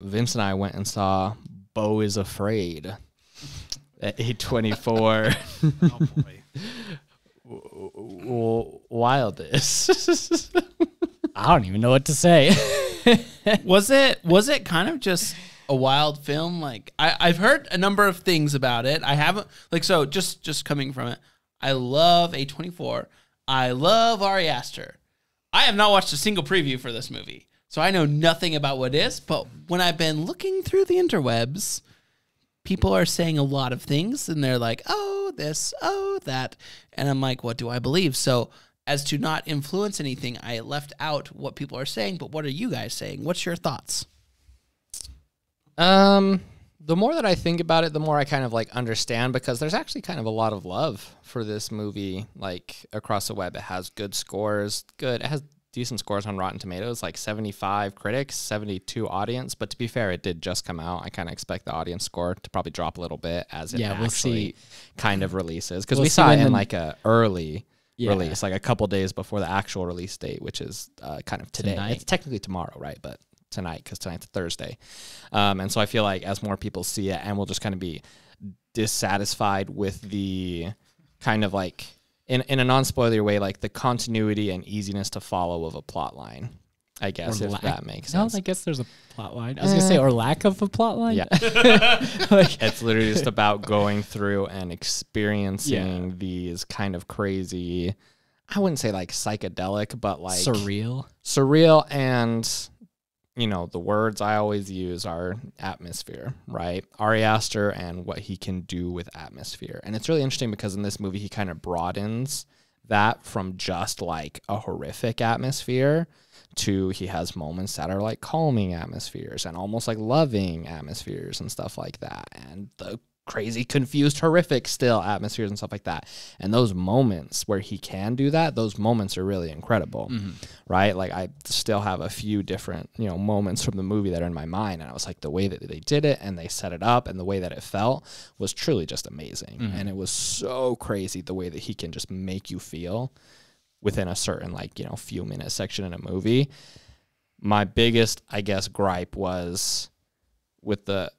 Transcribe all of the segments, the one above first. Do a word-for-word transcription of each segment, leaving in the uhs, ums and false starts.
Vince and I went and saw Beau Is Afraid at A twenty-four. Oh, boy. Wildest. I don't even know what to say. was it was it kind of just a wild film? Like I, I've heard a number of things about it. I haven't like so just just coming from it. I love A twenty-four. I love Ari Aster. I have not watched a single preview for this movie, so I know nothing about what is. But when I've been looking through the interwebs, people are saying a lot of things, and they're like, "Oh, this, oh, that," and I'm like, "What do I believe?" So, as to not influence anything, I left out what people are saying, but what are you guys saying? What's your thoughts? Um, the more that I think about it, the more I kind of like understand, because there's actually kind of a lot of love for this movie, like across the web. It has good scores, good, it has decent scores on Rotten Tomatoes, like seventy-five critics, seventy-two audience. But to be fair, it did just come out. I kind of expect the audience score to probably drop a little bit as it yeah, actually we'll see. kind of releases, because we'll we saw it in like a early... Yeah. Release like a couple days before the actual release date, which is uh, kind of today. Tonight. It's technically tomorrow, right? But tonight, because tonight's Thursday. Um, and so I feel like as more people see it, and we'll just kind of be dissatisfied with the kind of like, in, in a non-spoiler way, like the continuity and easiness to follow of a plot line, I guess, or if that makes sense. No, I guess there's a plot line. I was uh, going to say, or lack of a plot line. Yeah. Like, it's literally just about going through and experiencing yeah. these kind of crazy, I wouldn't say like psychedelic, but like... Surreal. Surreal, and, you know, the words I always use are atmosphere, right? Ari Aster and what he can do with atmosphere. And it's really interesting because in this movie, he kind of broadens that from just like a horrific atmosphere to he has moments that are like calming atmospheres and almost like loving atmospheres and stuff like that, and the crazy, confused, horrific still atmospheres and stuff like that. And those moments where he can do that, those moments are really incredible, mm-hmm. right? Like I still have a few different, you know, moments from the movie that are in my mind, and I was like, the way that they did it and they set it up and the way that it felt was truly just amazing. Mm-hmm. And it was so crazy the way that he can just make you feel within a certain, like, you know, few minute section in a movie. My biggest, I guess, gripe was with the,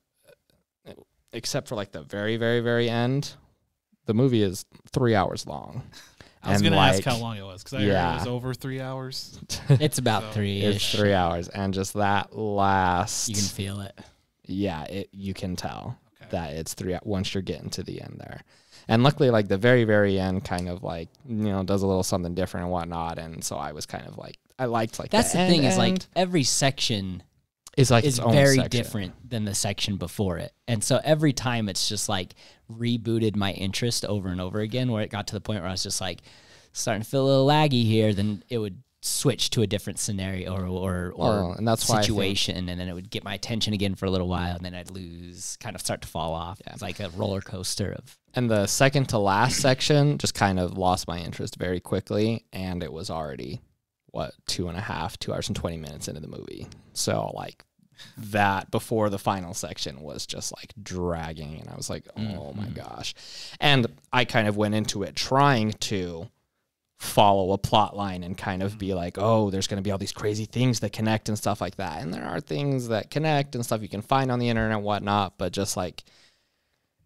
except for like the very, very, very end, the movie is three hours long. I was going like, to ask how long it was, because I yeah. heard it was over three hours. It's about so. three -ish. It's three hours. And just that last... You can feel it. Yeah, it, you can tell okay. that it's three once you're getting to the end there. And luckily, like, the very, very end kind of, like, you know, does a little something different and whatnot. And so I was kind of, like, I liked, like, That's the, the end, thing is, end. like, every section is, like, is its own very section. different than the section before it. And so every time it's just, like, rebooted my interest over and over again, where it got to the point where I was just, like, starting to feel a little laggy here. Then it would switch to a different scenario or, or, or well, and that's situation, why think, and then it would get my attention again for a little while, and then I'd lose, kind of start to fall off. Yeah. It's like a roller coaster of... And the second to last section just kind of lost my interest very quickly, and it was already, what, two and a half, two hours and twenty minutes into the movie. So, like, that before the final section was just, like, dragging, and I was like, oh, mm-hmm. my gosh. And I kind of went into it trying to follow a plot line and kind of be like, oh, there's going to be all these crazy things that connect and stuff like that. And there are things that connect and stuff you can find on the internet and whatnot, but just, like,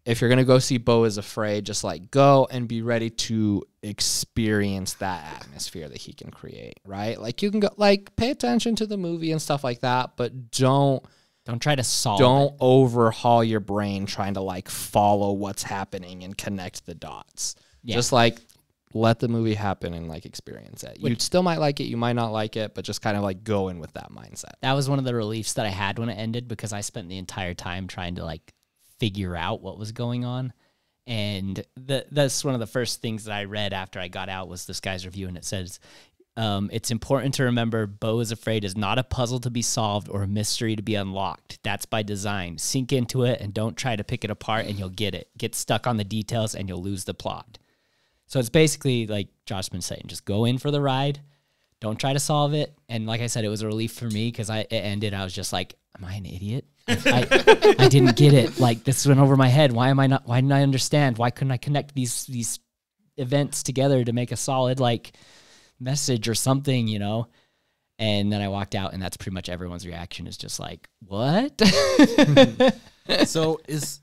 if you're going to go see Beau Is Afraid, just, like, go and be ready to experience that atmosphere that he can create, right? Like, you can go, like, pay attention to the movie and stuff like that, but don't... Don't try to solve Don't it. overhaul your brain trying to, like, follow what's happening and connect the dots. Yeah. Just, like, let the movie happen and, like, experience it. Which, you still might like it, you might not like it, but just kind of, like, go in with that mindset. That was one of the reliefs that I had when it ended, because I spent the entire time trying to, like, figure out what was going on. And the, that's one of the first things that I read after I got out was this guy's review, and it says, um, it's important to remember Beau Is Afraid is not a puzzle to be solved or a mystery to be unlocked. That's by design. Sink into it and don't try to pick it apart, and you'll get it. Get stuck on the details and you'll lose the plot. So it's basically like Josh's been saying, just go in for the ride. Don't try to solve it. And like I said, it was a relief for me, because I it ended, I was just like, am I an idiot? I, I didn't get it. Like, this went over my head. Why am I not? Why didn't I understand? Why couldn't I connect these these events together to make a solid, like, message or something? You know, And then I walked out, and that's pretty much everyone's reaction is just like, what? So is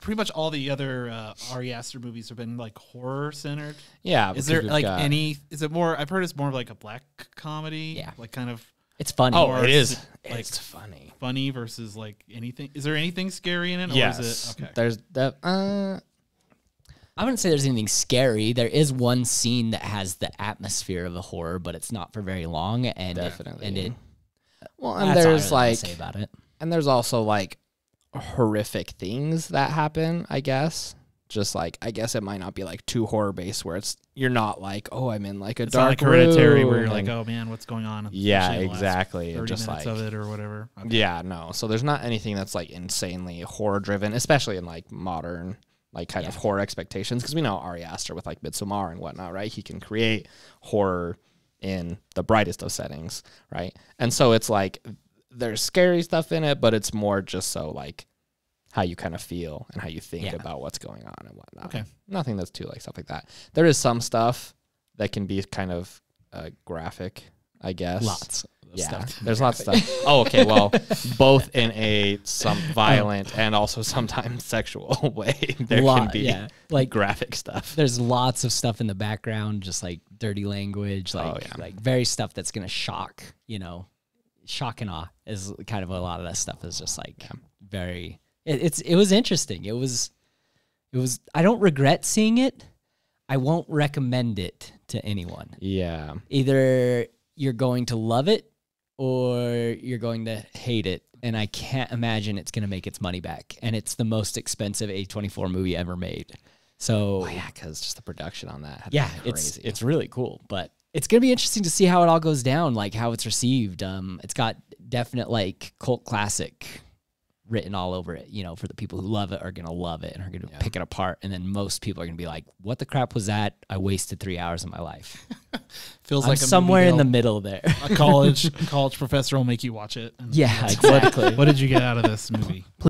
pretty much all the other uh, Ari Aster movies have been like horror centered. Yeah. Is there like got... any, is it more, I've heard it's more of like a black comedy. Yeah. Like kind of. It's funny. Oh, it is. is it like it's funny. Funny versus like anything. Is there anything scary in it? Or yes. Is it, okay. There's the, uh, I wouldn't say there's anything scary. There is one scene that has the atmosphere of a horror, but it's not for very long. And definitely, it, and it. Well, and that's there's all I really like say about it. And there's also like horrific things that happen. I guess just like I guess it might not be like too horror based where it's you're not like oh I'm in like a it's dark like Hereditary room where you're like oh man what's going on. Yeah, exactly. Thirty just minutes like, of it or whatever. Okay. Yeah, no. So there's not anything that's like insanely horror driven, especially in like modern. Like kind yeah. of horror expectations, because we know Ari Aster with like Midsommar and whatnot, right? He can create horror in the brightest of settings, right? And so it's like there's scary stuff in it, but it's more just so like how you kind of feel and how you think yeah. about what's going on and whatnot. Okay. Nothing that's too like stuff like that. There is some stuff that can be kind of uh, graphic, I guess. Lots. Yeah, stuff. There's lots of stuff. Oh, okay. Well, both in a some violent and also sometimes sexual way. There Lot, can be yeah. like graphic stuff. There's lots of stuff in the background, just like dirty language, like oh, yeah. like very stuff that's gonna shock. You know, shock and awe is kind of a lot of that stuff is just like yeah. very. It, it's it was interesting. It was, it was. I don't regret seeing it. I won't recommend it to anyone. Yeah. Either you're going to love it. Or you're going to hate it, and I can't imagine it's going to make its money back. And it's the most expensive A twenty-four movie ever made. So, oh, yeah, because just the production on that. Yeah, it's it's really cool, but it's going to be interesting to see how it all goes down, like how it's received. Um, it's got definite like cult classic written all over it. You know, for the people who love it are going to love it and are going to yeah. pick it apart, and then most people are going to be like, "What the crap was that? I wasted three hours of my life." Feels I'm like somewhere in the middle there. A college college professor will make you watch it. And yeah, exactly. What, what did you get out of this movie?